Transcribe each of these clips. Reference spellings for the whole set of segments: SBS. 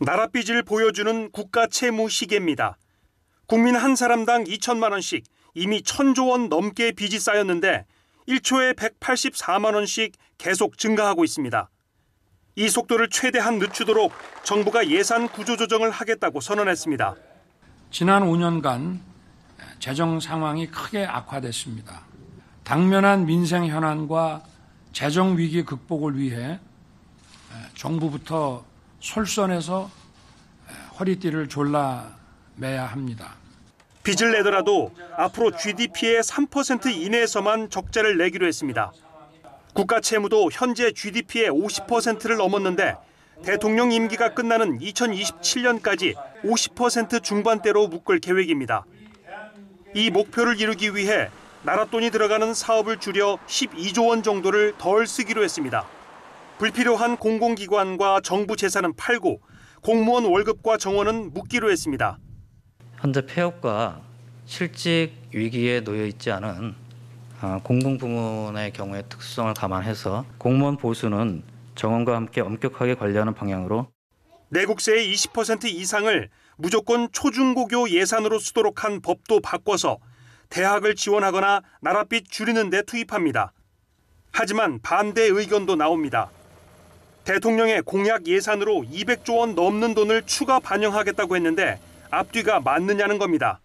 나라 빚을 보여주는 국가 채무 시계입니다. 국민 한 사람당 2천만 원씩 이미 1,000조 원 넘게 빚이 쌓였는데 1초에 184만 원씩 계속 증가하고 있습니다. 이 속도를 최대한 늦추도록 정부가 예산 구조조정을 하겠다고 선언했습니다. 지난 5년간 재정 상황이 크게 악화됐습니다. 당면한 민생 현안과 재정 위기 극복을 위해 정부부터 솔선해서 허리띠를 졸라매야 합니다. 빚을 내더라도 앞으로 GDP의 3% 이내에서만 적자를 내기로 했습니다. 국가 채무도 현재 GDP의 50%를 넘었는데 대통령 임기가 끝나는 2027년까지 50% 중반대로 묶을 계획입니다. 이 목표를 이루기 위해 나랏돈이 들어가는 사업을 줄여 12조 원 정도를 덜 쓰기로 했습니다. 불필요한 공공기관과 정부 재산은 팔고 공무원 월급과 정원은 묶기로 했습니다. 현재 폐업과 실직 위기에 놓여 있지 않은 공공부문의 경우의 특성을 감안해서 공무원 보수는 정원과 함께 엄격하게 관리하는 방향으로 내국세의 20% 이상을 무조건 초중고교 예산으로 쓰도록 한 법도 바꿔서 대학을 지원하거나 나랏빚 줄이는 데 투입합니다. 하지만 반대 의견도 나옵니다. 대통령의 공약 예산으로 200조 원 넘는 돈을 추가 반영하겠다고 했는데 앞뒤가 맞느냐는 겁니다.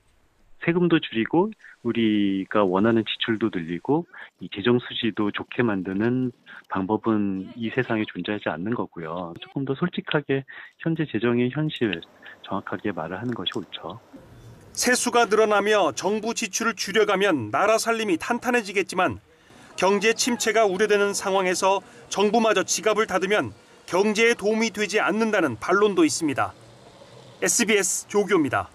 세금도 줄이고 우리가 원하는 지출도 늘리고 이 재정 수지도 좋게 만드는 방법은 이 세상에 존재하지 않는 거고요. 조금 더 솔직하게 현재 재정의 현실 정확하게 말을 하는 것이 옳죠. 세수가 늘어나며 정부 지출을 줄여가면 나라 살림이 탄탄해지겠지만 경제 침체가 우려되는 상황에서 정부마저 지갑을 닫으면 경제에 도움이 되지 않는다는 반론도 있습니다. SBS 조규호입니다.